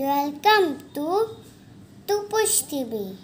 Welcome to Tupush TV.